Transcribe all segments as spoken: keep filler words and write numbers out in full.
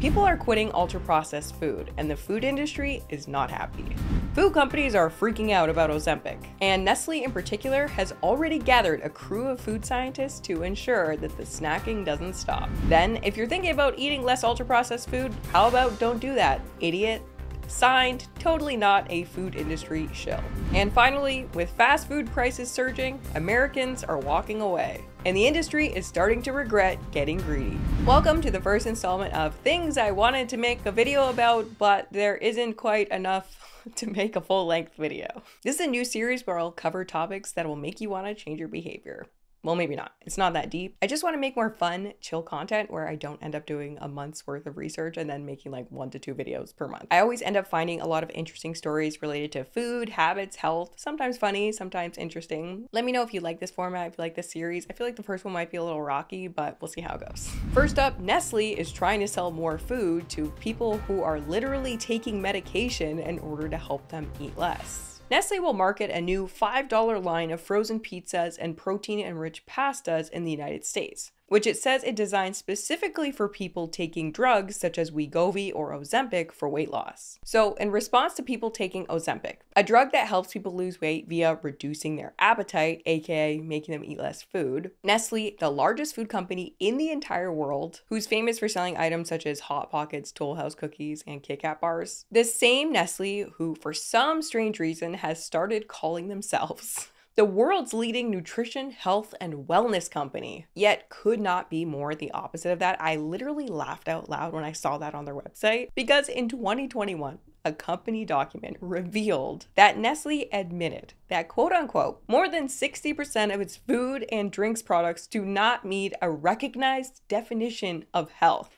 People are quitting ultra-processed food, and the food industry is not happy. Food companies are freaking out about Ozempic, and Nestle in particular has already gathered a crew of food scientists to ensure that the snacking doesn't stop. Then, if you're thinking about eating less ultra-processed food, how about don't do that, idiot? Signed, totally not a food industry shill. And finally, with fast food prices surging, Americans are walking away, and the industry is starting to regret getting greedy. Welcome to the first installment of things I wanted to make a video about, but there isn't quite enough to make a full-length video. This is a new series where I'll cover topics that will make you want to change your behavior. Well, maybe not. It's not that deep. I just want to make more fun, chill content where I don't end up doing a month's worth of research and then making like one to two videos per month. I always end up finding a lot of interesting stories related to food, habits, health, sometimes funny, sometimes interesting. Let me know if you like this format, if you like this series. I feel like the first one might be a little rocky, but we'll see how it goes. First up, Nestle is trying to sell more food to people who are literally taking medication in order to help them eat less. Nestle will market a new five dollar line of frozen pizzas and protein-enriched pastas in the United States, which it says it designed specifically for people taking drugs such as Wegovy or Ozempic for weight loss. So in response to people taking Ozempic, a drug that helps people lose weight via reducing their appetite, aka making them eat less food, Nestle, the largest food company in the entire world, who's famous for selling items such as Hot Pockets, Toll House cookies, and KitKat bars, the same Nestle who for some strange reason has started calling themselves the world's leading nutrition, health, and wellness company, yet could not be more the opposite of that. I literally laughed out loud when I saw that on their website, because in twenty twenty-one, a company document revealed that Nestle admitted that, quote unquote, more than sixty percent of its food and drinks products do not meet a recognized definition of health.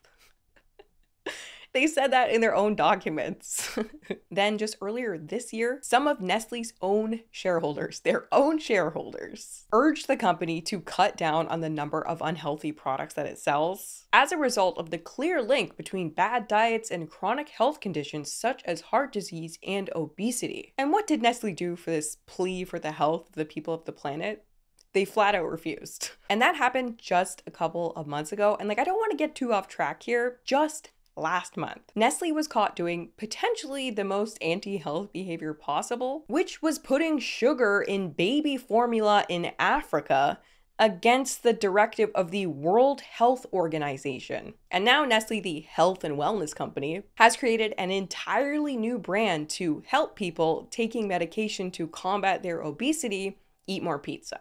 They said that in their own documents. Then just earlier this year, some of Nestle's own shareholders, their own shareholders, urged the company to cut down on the number of unhealthy products that it sells as a result of the clear link between bad diets and chronic health conditions such as heart disease and obesity. And what did Nestle do for this plea for the health of the people of the planet? They flat out refused. And that happened just a couple of months ago. And like, I don't want to get too off track here, just last month, Nestle was caught doing potentially the most anti-health behavior possible, which was putting sugar in baby formula in Africa against the directive of the World Health Organization. And now Nestle, the health and wellness company, has created an entirely new brand to help people taking medication to combat their obesity eat more pizza.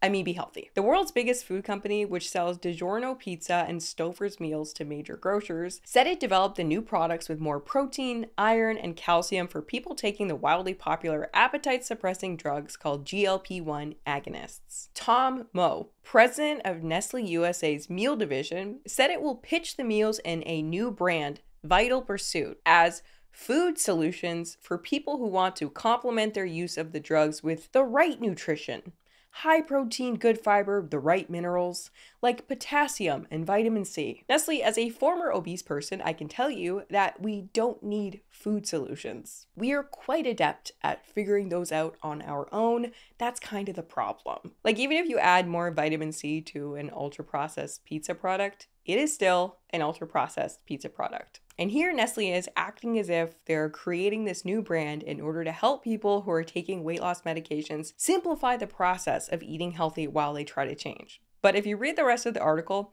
I mean, be healthy. The world's biggest food company, which sells DiGiorno pizza and Stouffer's meals to major grocers, said it developed the new products with more protein, iron, and calcium for people taking the wildly popular appetite-suppressing drugs called G L P one agonists. Tom Moe, president of Nestle U S A's meal division, said it will pitch the meals in a new brand, Vital Pursuit, as food solutions for people who want to complement their use of the drugs with the right nutrition. High protein, good fiber, the right minerals, like potassium and vitamin C. Nestle, as a former obese person, I can tell you that we don't need food solutions. We are quite adept at figuring those out on our own. That's kind of the problem. Like, even if you add more vitamin C to an ultra-processed pizza product, it is still an ultra-processed pizza product. And here Nestle is acting as if they're creating this new brand in order to help people who are taking weight loss medications simplify the process of eating healthy while they try to change. But if you read the rest of the article,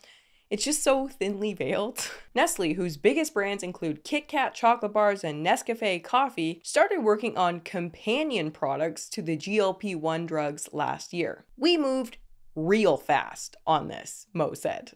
it's just so thinly veiled. Nestle, whose biggest brands include KitKat chocolate bars and Nescafe coffee, started working on companion products to the G L P one drugs last year. We moved real fast on this, Mo said.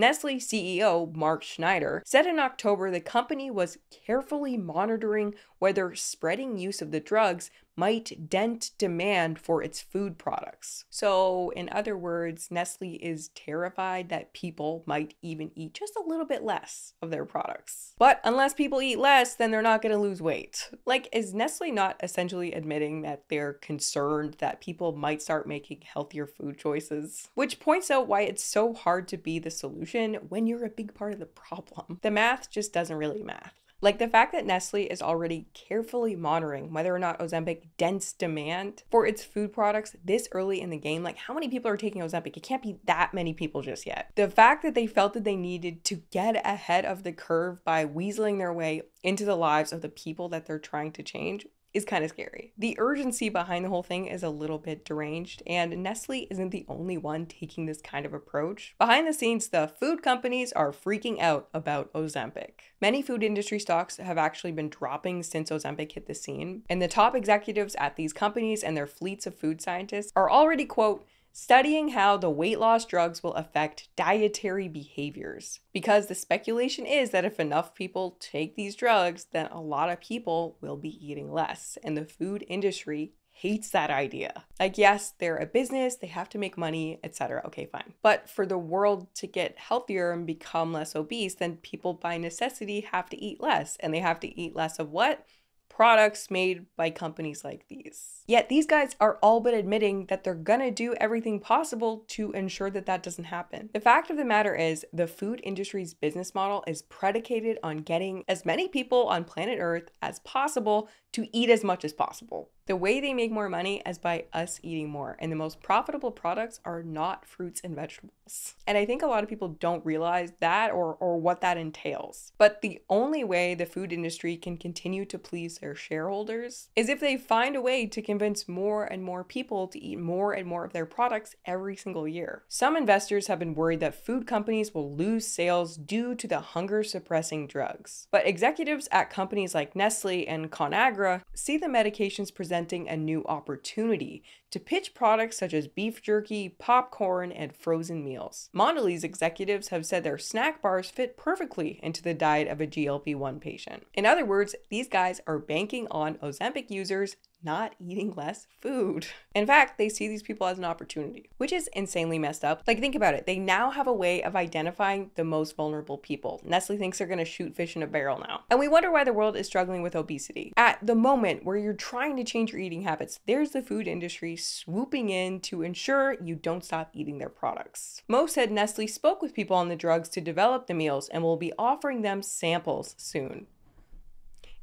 Nestle C E O Mark Schneider said in October the company was carefully monitoring whether spreading use of the drugs might dent demand for its food products. So in other words, Nestle is terrified that people might even eat just a little bit less of their products. But unless people eat less, then they're not going to lose weight. Like, is Nestle not essentially admitting that they're concerned that people might start making healthier food choices? Which points out why it's so hard to be the solution when you're a big part of the problem. The math just doesn't really math. Like the fact that Nestle is already carefully monitoring whether or not Ozempic dents demand for its food products this early in the game. Like, how many people are taking Ozempic? It can't be that many people just yet. The fact that they felt that they needed to get ahead of the curve by weaseling their way into the lives of the people that they're trying to change is kind of scary. The urgency behind the whole thing is a little bit deranged, and Nestle isn't the only one taking this kind of approach. Behind the scenes, the food companies are freaking out about Ozempic. Many food industry stocks have actually been dropping since Ozempic hit the scene, and the top executives at these companies and their fleets of food scientists are already, quote, studying how the weight loss drugs will affect dietary behaviors, because the speculation is that if enough people take these drugs, then a lot of people will be eating less, and the food industry hates that idea. Like, yes, they're a business, they have to make money, et cetera. Okay, fine. But for the world to get healthier and become less obese, then people by necessity have to eat less, and they have to eat less of what? Products made by companies like these. Yet these guys are all but admitting that they're gonna do everything possible to ensure that that doesn't happen. The fact of the matter is, the food industry's business model is predicated on getting as many people on planet Earth as possible to eat as much as possible. The way they make more money is by us eating more, and the most profitable products are not fruits and vegetables. And I think a lot of people don't realize that or, or what that entails. But the only way the food industry can continue to please their shareholders is if they find a way to convince more and more people to eat more and more of their products every single year. Some investors have been worried that food companies will lose sales due to the hunger-suppressing drugs. But executives at companies like Nestle and Conagra see the medications presented a new opportunity to pitch products such as beef jerky, popcorn, and frozen meals. Mondelez executives have said their snack bars fit perfectly into the diet of a G L P one patient. In other words, these guys are banking on Ozempic users not eating less food. In fact, they see these people as an opportunity, which is insanely messed up. Like, think about it. They now have a way of identifying the most vulnerable people. Nestle thinks they're gonna shoot fish in a barrel now. And we wonder why the world is struggling with obesity. At the moment where you're trying to change your eating habits, there's the food industry swooping in to ensure you don't stop eating their products. Mo said Nestle spoke with people on the drugs to develop the meals and will be offering them samples soon.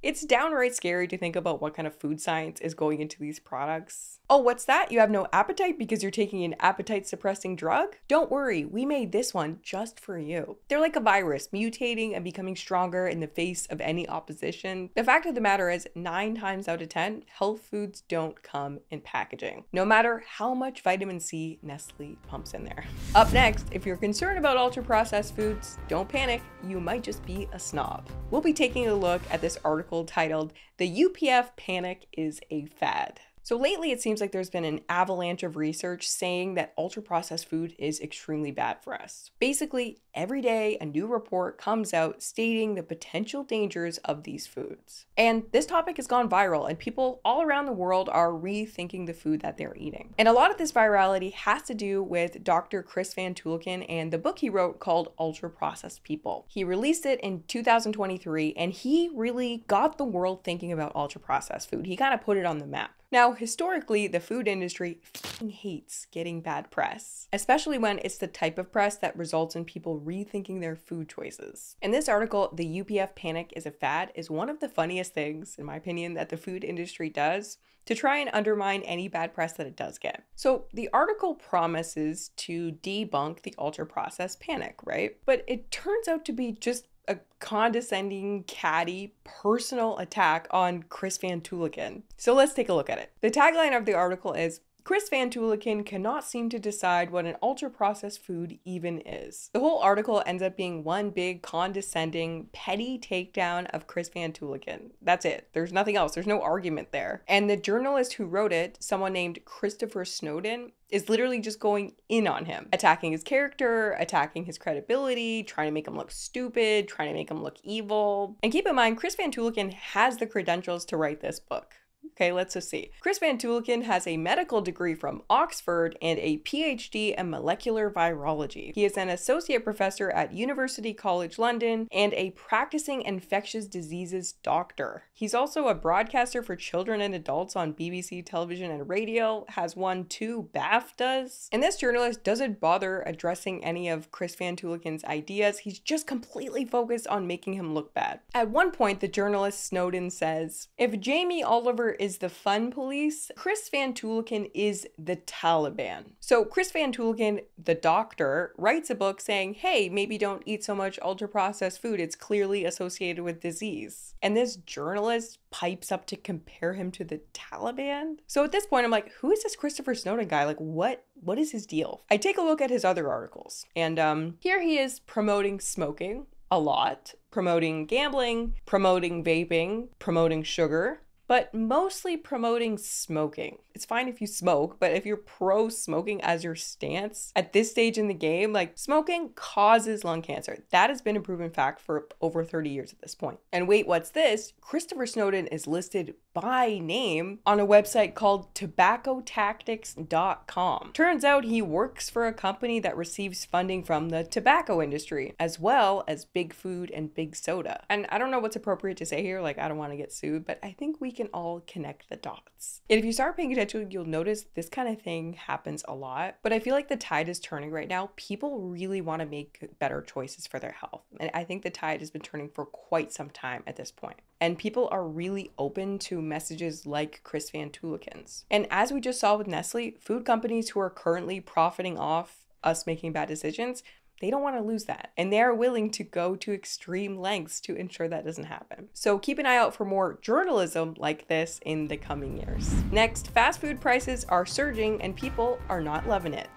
It's downright scary to think about what kind of food science is going into these products. Oh, what's that? You have no appetite because you're taking an appetite-suppressing drug? Don't worry, we made this one just for you. They're like a virus, mutating and becoming stronger in the face of any opposition. The fact of the matter is, nine times out of ten, health foods don't come in packaging, no matter how much vitamin C Nestle pumps in there. Up next, if you're concerned about ultra-processed foods, don't panic, you might just be a snob. We'll be taking a look at this article titled, "The U P F Panic is a Fad." So lately it seems like there's been an avalanche of research saying that ultra-processed food is extremely bad for us. Basically, every day a new report comes out stating the potential dangers of these foods. And this topic has gone viral, and people all around the world are rethinking the food that they're eating. And a lot of this virality has to do with Doctor Chris van Tulleken and the book he wrote called Ultra Processed People. He released it in two thousand twenty-three, and he really got the world thinking about ultra-processed food. He kind of put it on the map. Now, historically, the food industry f***ing hates getting bad press, especially when it's the type of press that results in people rethinking their food choices. In this article, "The U P F Panic is a Fad" is one of the funniest things, in my opinion, that the food industry does to try and undermine any bad press that it does get. So the article promises to debunk the ultra-processed panic, right? But it turns out to be just a condescending, catty, personal attack on Chris van Tulleken. So let's take a look at it. The tagline of the article is, "Chris van Tulleken cannot seem to decide what an ultra-processed food even is." The whole article ends up being one big, condescending, petty takedown of Chris van Tulleken. That's it. There's nothing else. There's no argument there. And the journalist who wrote it, someone named Christopher Snowden, is literally just going in on him, attacking his character, attacking his credibility, trying to make him look stupid, trying to make him look evil. And keep in mind, Chris van Tulleken has the credentials to write this book. Okay, let's just see. Chris van Tulleken has a medical degree from Oxford and a PhD in molecular virology. He is an associate professor at University College London and a practicing infectious diseases doctor. He's also a broadcaster for children and adults on B B C television and radio, has won two BAFTAs. And this journalist doesn't bother addressing any of Chris van Tulleken's ideas. He's just completely focused on making him look bad. At one point, the journalist Snowden says, "If Jamie Oliver is the fun police, Chris van Tulleken is the Taliban." So Chris van Tulleken, the doctor, writes a book saying, hey, maybe don't eat so much ultra-processed food. It's clearly associated with disease. And this journalist pipes up to compare him to the Taliban? So at this point, I'm like, who is this Christopher Snowden guy? Like, what? What is his deal? I take a look at his other articles, and um, here he is promoting smoking a lot, promoting gambling, promoting vaping, promoting sugar, but mostly promoting smoking. It's fine if you smoke, but if you're pro-smoking as your stance at this stage in the game, like, smoking causes lung cancer. That has been a proven fact for over thirty years at this point. And wait, what's this? Christopher Snowden is listed by name on a website called Tobacco Tactics dot com. Turns out he works for a company that receives funding from the tobacco industry, as well as big food and big soda. And I don't know what's appropriate to say here, like, I don't want to get sued, but I think we can all connect the dots. And if you start paying attention, you'll notice this kind of thing happens a lot, but I feel like the tide is turning right now. People really want to make better choices for their health. And I think the tide has been turning for quite some time at this point. And people are really open to messages like Chris van Tulleken's. And as we just saw with Nestle, food companies who are currently profiting off us making bad decisions, they don't want to lose that. And they're willing to go to extreme lengths to ensure that doesn't happen. So keep an eye out for more journalism like this in the coming years. Next, fast food prices are surging and people are not loving it.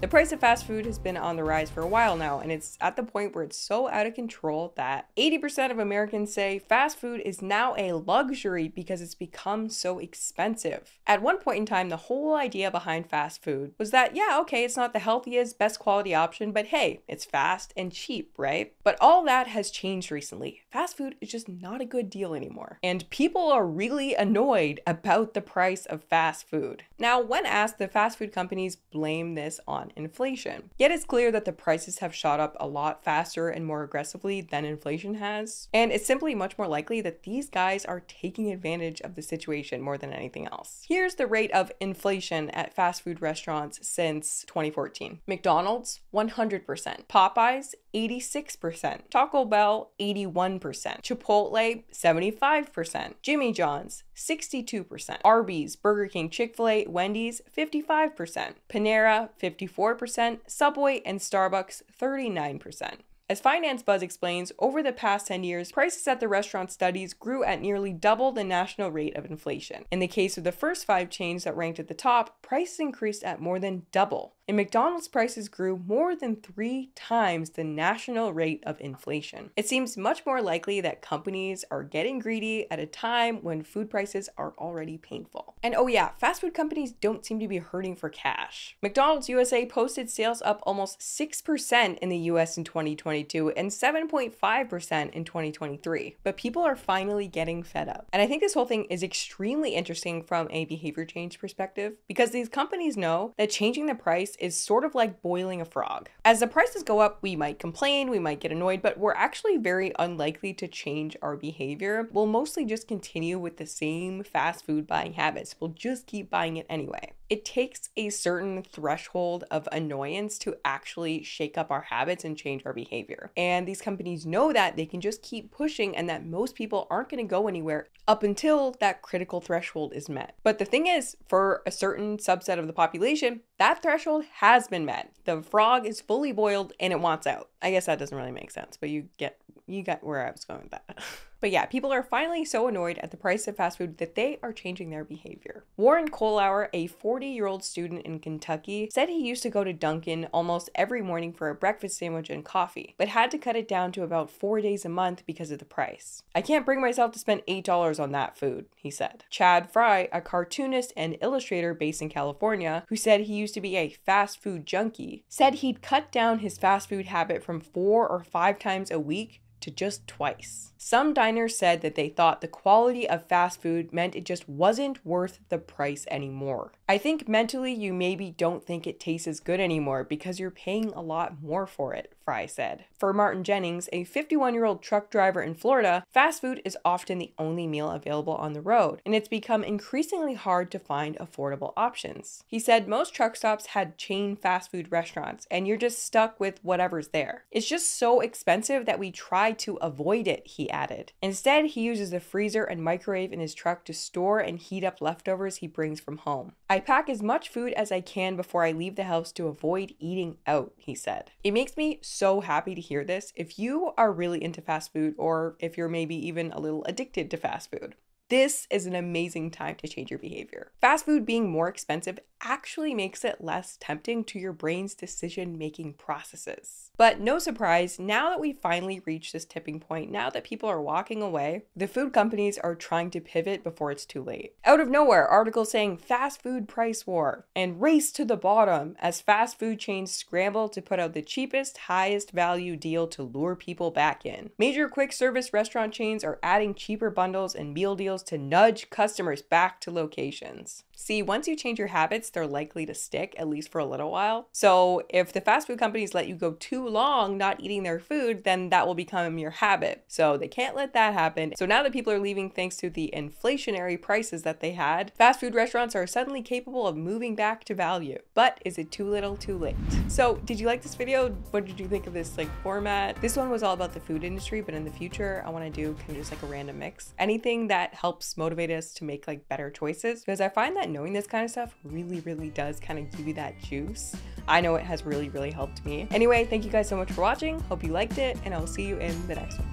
The price of fast food has been on the rise for a while now, and it's at the point where it's so out of control that eighty percent of Americans say fast food is now a luxury because it's become so expensive. At one point in time, the whole idea behind fast food was that, yeah, okay, it's not the healthiest, best quality option, but hey, it's fast and cheap, right? But all that has changed recently. Fast food is just not a good deal anymore. And people are really annoyed about the price of fast food. Now, when asked, the fast food companies blame this on inflation. Yet it's clear that the prices have shot up a lot faster and more aggressively than inflation has. And it's simply much more likely that these guys are taking advantage of the situation more than anything else. Here's the rate of inflation at fast food restaurants since twenty fourteen. McDonald's, one hundred percent. Popeyes, eighty-six percent. Taco Bell, eighty-one percent. Chipotle, seventy-five percent. Jimmy John's, sixty-two percent. Arby's, Burger King, Chick-fil-A, Wendy's, fifty-five percent. Panera, fifty-four percent. Subway and Starbucks, thirty-nine percent. As Finance Buzz explains, over the past ten years, prices at the restaurant studies grew at nearly double the national rate of inflation. In the case of the first five chains that ranked at the top, prices increased at more than double. And McDonald's prices grew more than three times the national rate of inflation. It seems much more likely that companies are getting greedy at a time when food prices are already painful. And oh yeah, fast food companies don't seem to be hurting for cash. McDonald's U S A posted sales up almost six percent in the U S in twenty twenty-two and seven point five percent in twenty twenty-three. But people are finally getting fed up. And I think this whole thing is extremely interesting from a behavior change perspective, because these companies know that changing the price is sort of like boiling a frog. As the prices go up, we might complain, we might get annoyed, but we're actually very unlikely to change our behavior. We'll mostly just continue with the same fast food buying habits. We'll just keep buying it anyway. It takes a certain threshold of annoyance to actually shake up our habits and change our behavior. And these companies know that they can just keep pushing and that most people aren't going to go anywhere up until that critical threshold is met. But the thing is, for a certain subset of the population, that threshold has been met. The frog is fully boiled and it wants out. I guess that doesn't really make sense, but you get you got where I was going with that. But yeah, people are finally so annoyed at the price of fast food that they are changing their behavior. Warren Kohlauer, a forty-year-old student in Kentucky, said he used to go to Dunkin' almost every morning for a breakfast sandwich and coffee, but had to cut it down to about four days a month because of the price. "I can't bring myself to spend eight dollars on that food," he said. Chad Fry, a cartoonist and illustrator based in California, who said he used to be a fast food junkie, said he'd cut down his fast food habit from four or five times a week to just twice. Some diners said that they thought the quality of fast food meant it just wasn't worth the price anymore. I think mentally you maybe don't think it tastes as good anymore because you're paying a lot more for it, Fry said. For Martin Jennings, a fifty-one-year-old truck driver in Florida, fast food is often the only meal available on the road, and it's become increasingly hard to find affordable options. He said most truck stops had chain fast food restaurants, and you're just stuck with whatever's there. It's just so expensive that we try to avoid it, he added. Instead, he uses a freezer and microwave in his truck to store and heat up leftovers he brings from home. I pack as much food as I can before I leave the house to avoid eating out, he said. It makes me so happy to hear this if you are really into fast food or if you're maybe even a little addicted to fast food. This is an amazing time to change your behavior. Fast food being more expensive actually makes it less tempting to your brain's decision-making processes. But no surprise, now that we finally reached this tipping point, now that people are walking away, the food companies are trying to pivot before it's too late. Out of nowhere, articles saying fast food price war and race to the bottom as fast food chains scramble to put out the cheapest, highest value deal to lure people back in. Major quick service restaurant chains are adding cheaper bundles and meal deals to nudge customers back to locations. See, once you change your habits, they're likely to stick, at least for a little while. So if the fast food companies let you go too long not eating their food, then that will become your habit. So they can't let that happen. So now that people are leaving thanks to the inflationary prices that they had, fast food restaurants are suddenly capable of moving back to value. But is it too little, too late? So did you like this video? What did you think of this like format? This one was all about the food industry, but in the future, I want to do kind of just like a random mix. Anything that helps motivate us to make like better choices, because I find that knowing this kind of stuff really really does kind of give you that juice. I know it has really really helped me. Anyway, thank you guys so much for watching. Hope you liked it, and I will see you in the next one.